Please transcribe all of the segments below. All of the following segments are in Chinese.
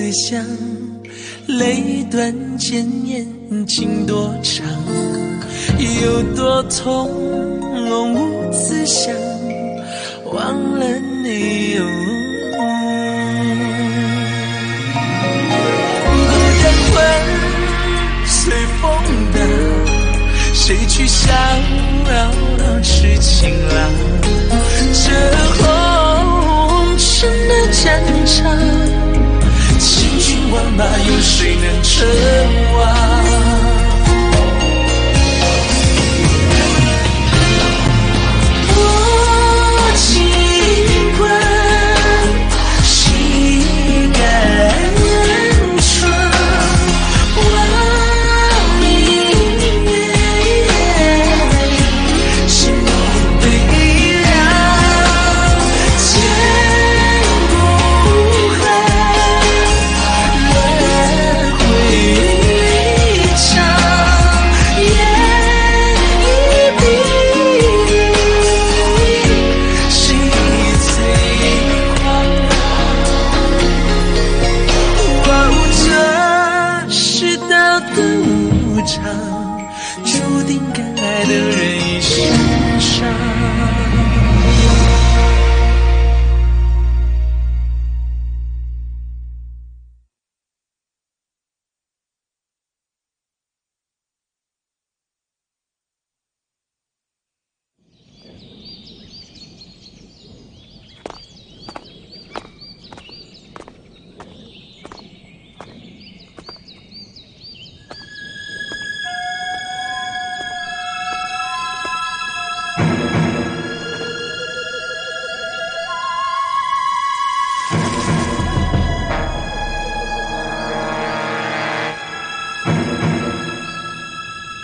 再想，泪断千年，情多长，有多痛，无思想，忘了你哟。不敢问随风荡，谁去逍遥痴情郎？这红尘的战场。 千军万马，有谁能称王？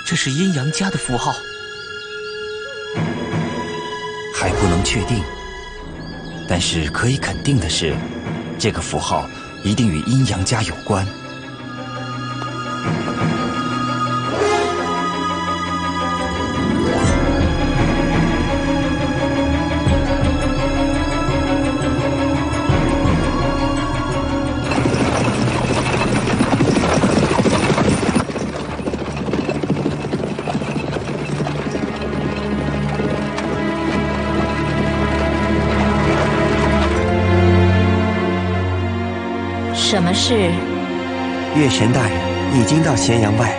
这是阴阳家的符号，还不能确定。但是可以肯定的是，这个符号一定与阴阳家有关。什么事？月神大人已经到咸阳外，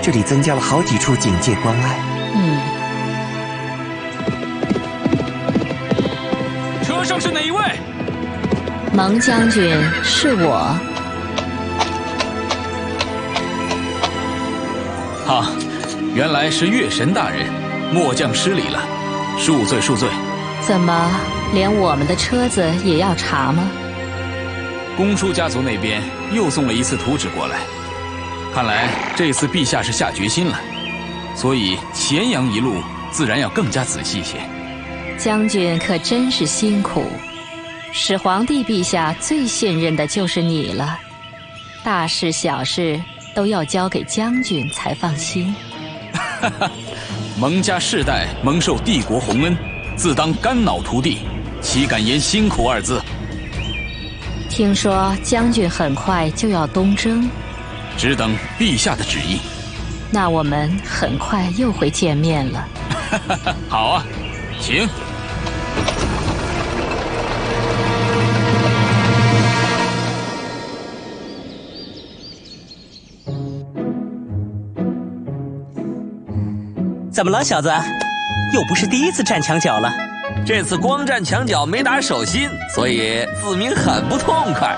这里增加了好几处警戒关隘。车上是哪一位？蒙将军，是我。啊，原来是月神大人，末将失礼了，恕罪恕罪。怎么，连我们的车子也要查吗？ 公叔家族那边又送了一次图纸过来，看来这次陛下是下决心了，所以咸阳一路自然要更加仔细些。将军可真是辛苦，始皇帝陛下最信任的就是你了，大事小事都要交给将军才放心。哈哈，蒙家世代蒙受帝国洪恩，自当肝脑涂地，岂敢言辛苦二字？ 听说将军很快就要东征，只等陛下的旨意。那我们很快又会见面了。好啊，请。怎么了，小子？又不是第一次站墙角了。 这次光站墙角没打手心，所以子明很不痛快。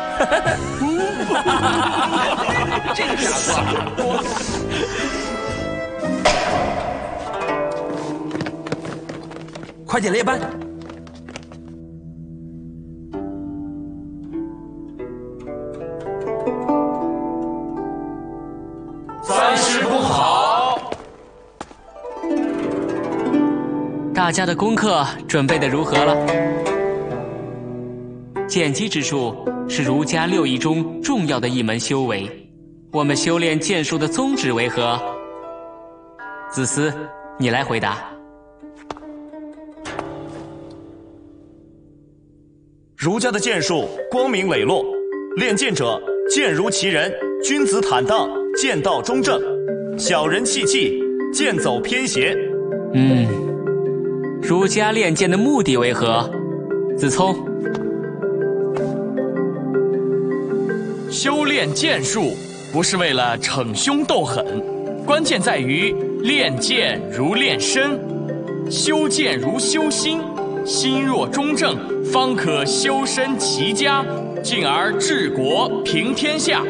这个傻瓜！快点列班！三师不好。 大家的功课准备的如何了？剑击之术是儒家六艺中重要的一门修为。我们修炼剑术的宗旨为何？子思，你来回答。儒家的剑术光明磊落，练剑者见如其人，君子坦荡，见道中正；小人弃气，见走偏邪。儒家练剑的目的为何？子聪，修炼剑术不是为了逞凶斗狠，关键在于练剑如练身，修剑如修心。心若中正，方可修身齐家，进而治国平天下。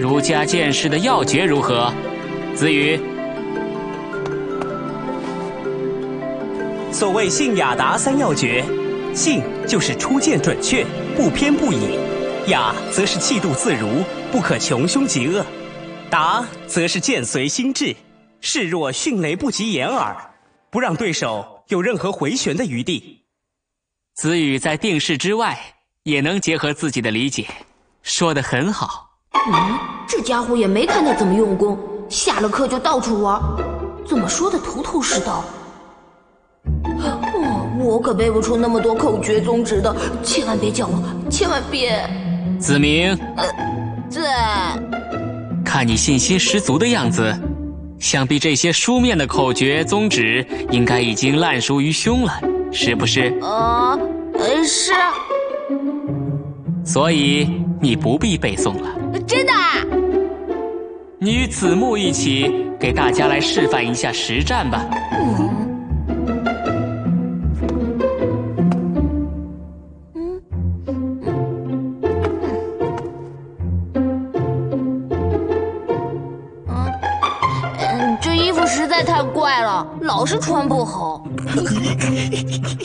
儒家剑士的要诀如何？子羽，所谓信雅达三要诀，信就是出剑准确，不偏不倚；雅则是气度自如，不可穷凶极恶；达则是剑随心智，势若迅雷不及掩耳，不让对手有任何回旋的余地。子羽在定势之外，也能结合自己的理解，说得很好。这家伙也没看他怎么用功，下了课就到处玩，怎么说的头头是道？我可背不出那么多口诀宗旨的，千万别叫我，千万别。子明，对，看你信心十足的样子，想必这些书面的口诀宗旨应该已经烂熟于胸了，是不是？是。所以你不必背诵了。真的？你与子木一起给大家来示范一下实战吧。这衣服实在太怪了，老是穿不好。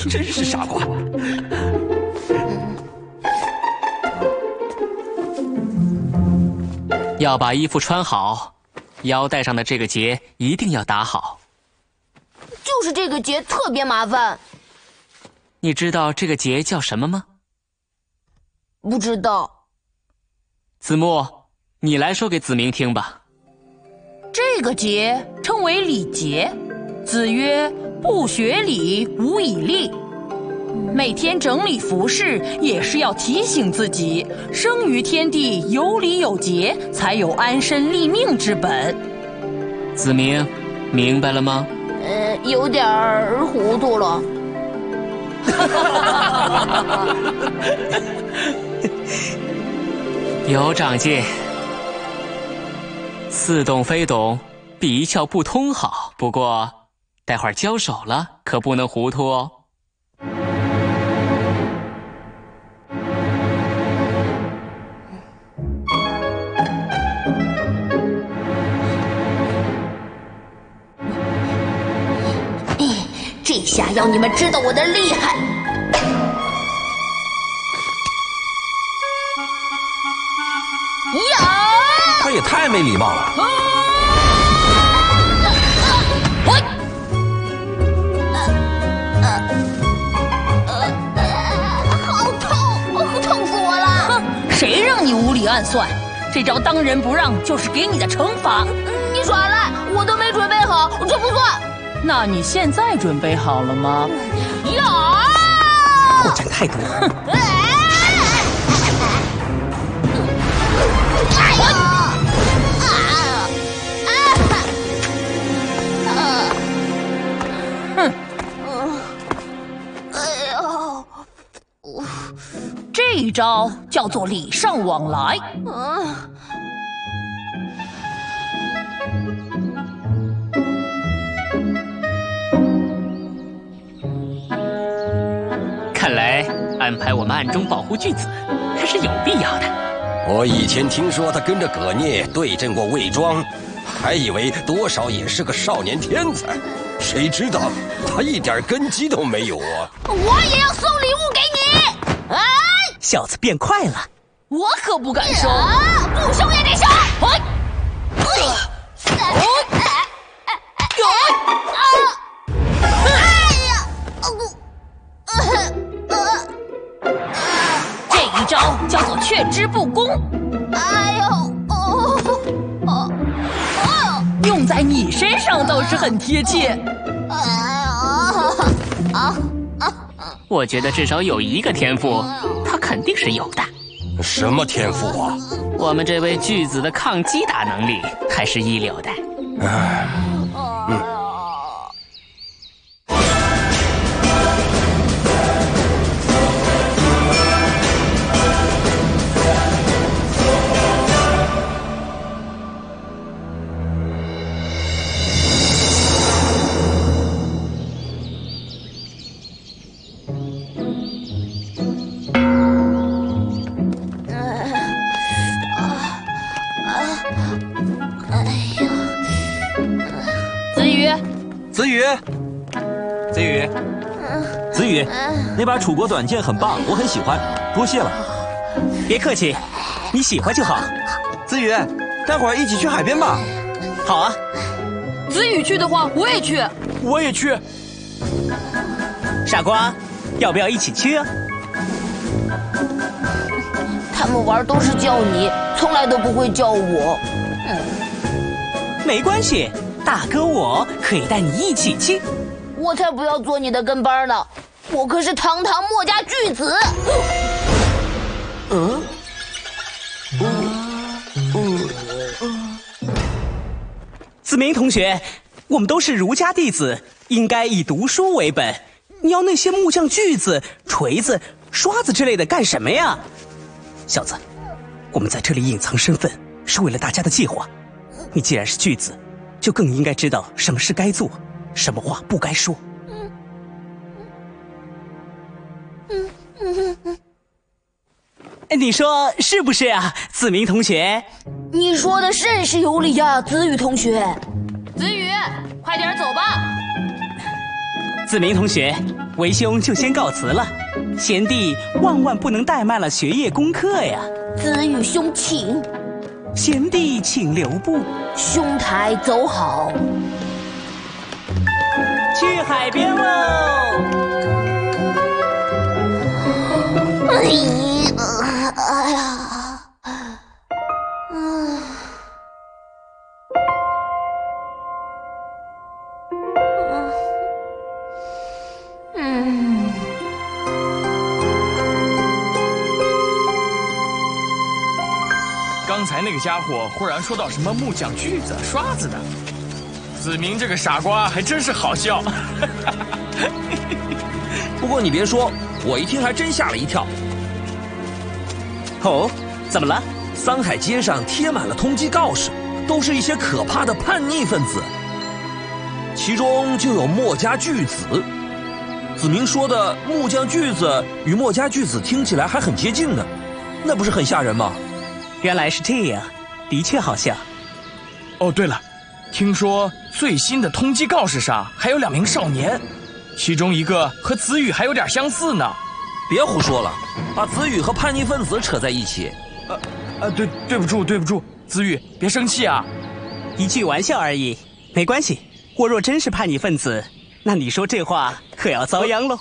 真是傻瓜。要把衣服穿好，腰带上的这个结一定要打好。就是这个结特别麻烦。你知道这个结叫什么吗？不知道。子木，你来说给子明听吧。这个结称为礼节。子曰：“不学礼，无以立。”每天整理服饰，也是要提醒自己，生于天地，有礼有节，才有安身立命之本。子明，明白了吗？有点糊涂了。有长进，似懂非懂，比一窍不通好。不过，待会儿交手了，可不能糊涂哦。想要你们知道我的厉害。他也太没礼貌了。好痛，痛死我了！谁让你无理暗算？这招当仁不让就是给你的惩罚。你耍赖，我都没准备好，这不算。那你现在准备好了吗？有，破绽太多了。这一招叫做礼尚往来。看来安排我们暗中保护巨子还是有必要的。我以前听说他跟着葛聂对阵过魏庄，还以为多少也是个少年天才，谁知道他一点根基都没有啊！我也要送礼物给你！哎，小子变快了，我可不敢收，不收也得收！这招叫做却之不恭。用在你身上倒是很贴切。我觉得至少有一个天赋，他肯定是有的。什么天赋啊！我们这位巨子的抗击打能力还是一流的。唉，子宇，那把楚国短剑很棒，我很喜欢，多谢了。别客气，你喜欢就好。子宇，待会儿一起去海边吧。好啊。子宇去的话，我也去。我也去。傻瓜，要不要一起去啊？他们玩都是叫你，从来都不会叫我。没关系，大哥我可以带你一起去。 我才不要做你的跟班呢！我可是堂堂墨家巨子。子明同学，我们都是儒家弟子，应该以读书为本。你要那些木匠锯子、锤子、刷子之类的干什么呀？小子，我们在这里隐藏身份是为了大家的计划。你既然是巨子，就更应该知道什么事该做。 什么话不该说？你说是不是啊，子明同学？你说的甚是有理呀，子宇同学。子宇，快点走吧。子明同学，为兄就先告辞了。贤弟万万不能怠慢了学业功课呀。子宇兄请。贤弟请留步。兄台走好。 去海边喽！哎呀，刚才那个家伙忽然说到什么木匠锯子、刷子的。 子明这个傻瓜还真是好笑，不过你别说，我一听还真吓了一跳。哦，怎么了？桑海街上贴满了通缉告示，都是一些可怕的叛逆分子，其中就有墨家巨子。子明说的木匠巨子与墨家巨子听起来还很接近呢，那不是很吓人吗？原来是这样，的确好笑。哦，对了。 听说最新的通缉告示上还有2名少年，其中一个和子宇还有点相似呢。别胡说了，把子宇和叛逆分子扯在一起。对不住，子宇，别生气啊，一句玩笑而已，没关系。我若真是叛逆分子，那你说这话可要遭殃喽。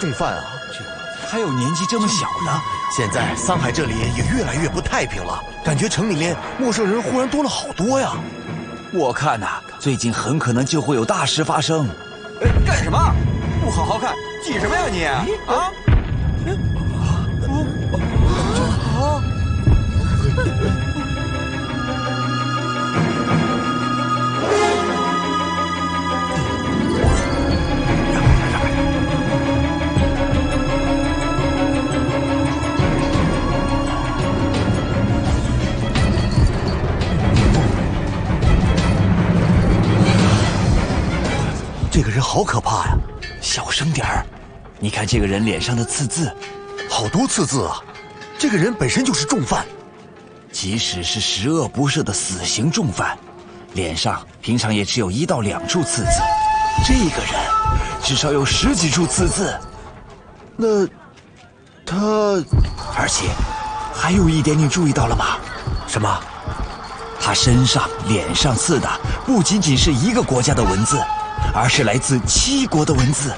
重犯啊！还有年纪这么小的。现在桑海这里也越来越不太平了，感觉城里面陌生人忽然多了好多呀。我看呐，最近很可能就会有大事发生。干什么？不好好看，挤什么呀你？啊！这个人好可怕呀！小声点儿，你看这个人脸上的刺字，好多刺字啊！这个人本身就是重犯，即使是十恶不赦的死刑重犯，脸上平常也只有1到2处刺字，这个人至少有10几处刺字。那他……而且还有一点，你注意到了吗？什么？他身上、脸上刺的不仅仅是一个国家的文字，而是来自7国的文字。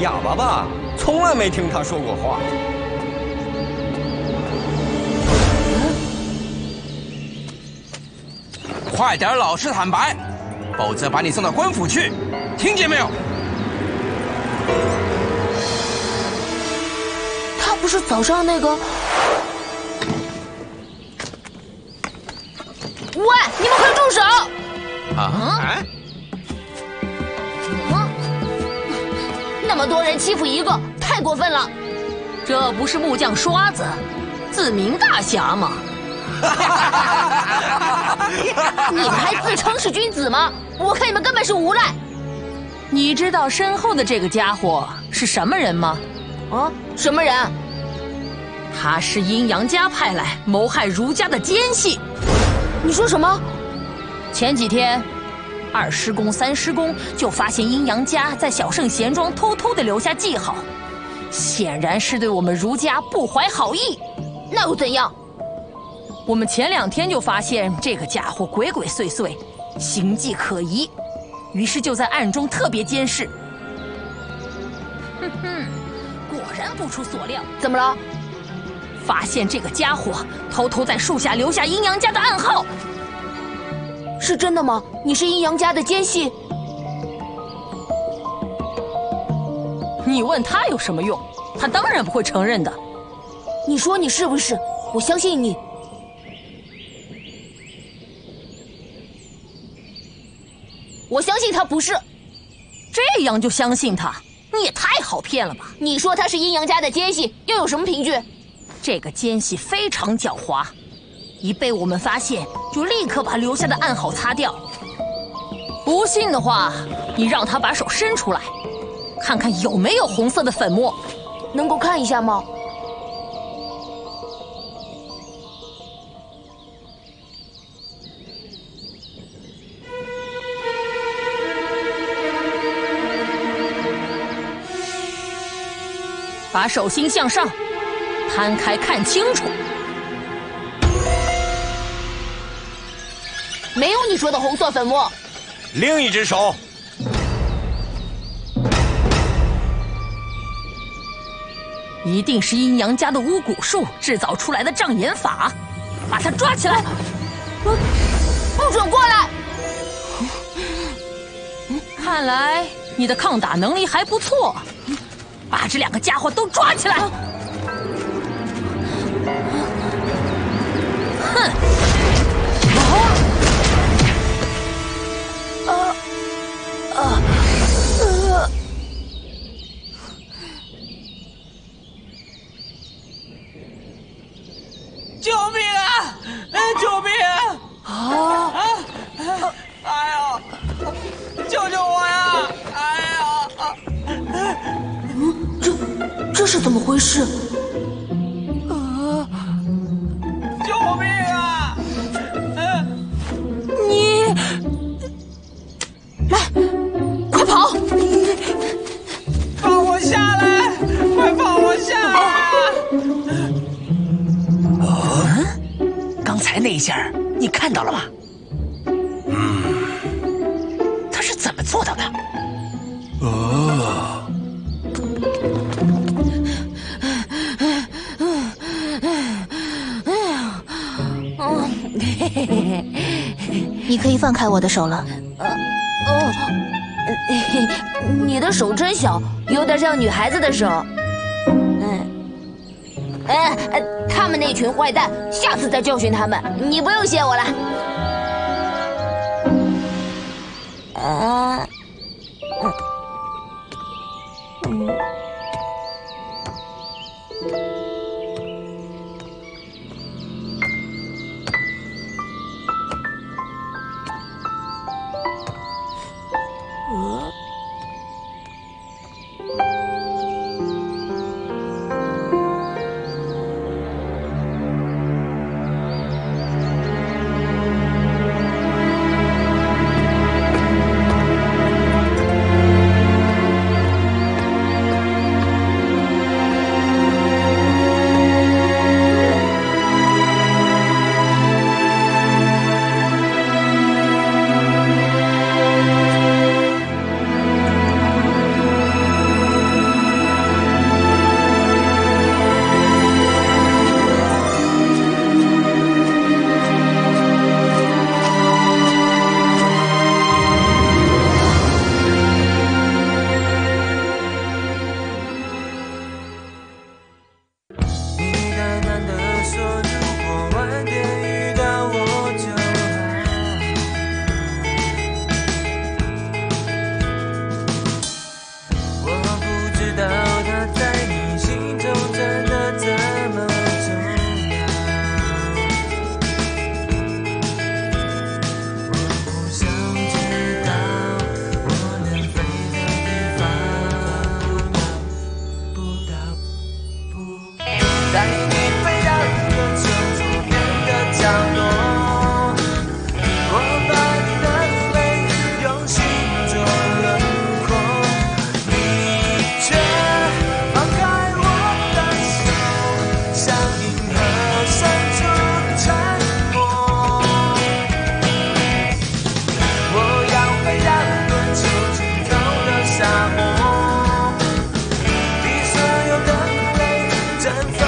哑巴吧，从来没听他说过话。快点，老实坦白，否则把你送到官府去，听见没有？他不是早上那个……喂，你们快住手！啊？ 这么多人欺负一个，太过分了！这不是木匠刷子，自鸣大侠吗？你们还自称是君子吗？我看你们根本是无赖！你知道身后的这个家伙是什么人吗？啊，什么人？他是阴阳家派来谋害儒家的奸细。你说什么？前几天。 二师公、三师公就发现阴阳家在小圣贤庄偷偷地留下记号，显然是对我们儒家不怀好意。那又怎样？我们前2天就发现这个家伙鬼鬼祟祟，行迹可疑，于是就在暗中特别监视。哼哼，果然不出所料。怎么了？发现这个家伙偷偷在树下留下阴阳家的暗号。 是真的吗？你是阴阳家的奸细？你问他有什么用？他当然不会承认的。你说你是不是？我相信你。我相信他不是。这样就相信他？你也太好骗了吧！你说他是阴阳家的奸细，又有什么凭据？这个奸细非常狡猾。 一被我们发现，就立刻把留下的暗号擦掉。不信的话，你让他把手伸出来，看看有没有红色的粉末。能够看一下吗？把手心向上，摊开看清楚。 没有你说的红色粉末。另一只手。一定是阴阳家的巫蛊术制造出来的障眼法，把他抓起来！不准过来！看来你的抗打能力还不错，把这2个家伙都抓起来！哼！ 救命啊！救命啊！啊！哎呦！救救我呀！哎呦！这是怎么回事？啊！救命啊！你来，快跑！放我下来！快放我下来啊！ 才那一下你看到了吗？嗯，他是怎么做到的？哦，你可以放开我的手了。哦，你的手真小，有点像女孩子的手。嗯，哎。 他们那群坏蛋，下次再教训他们。你不用谢我了。绽放。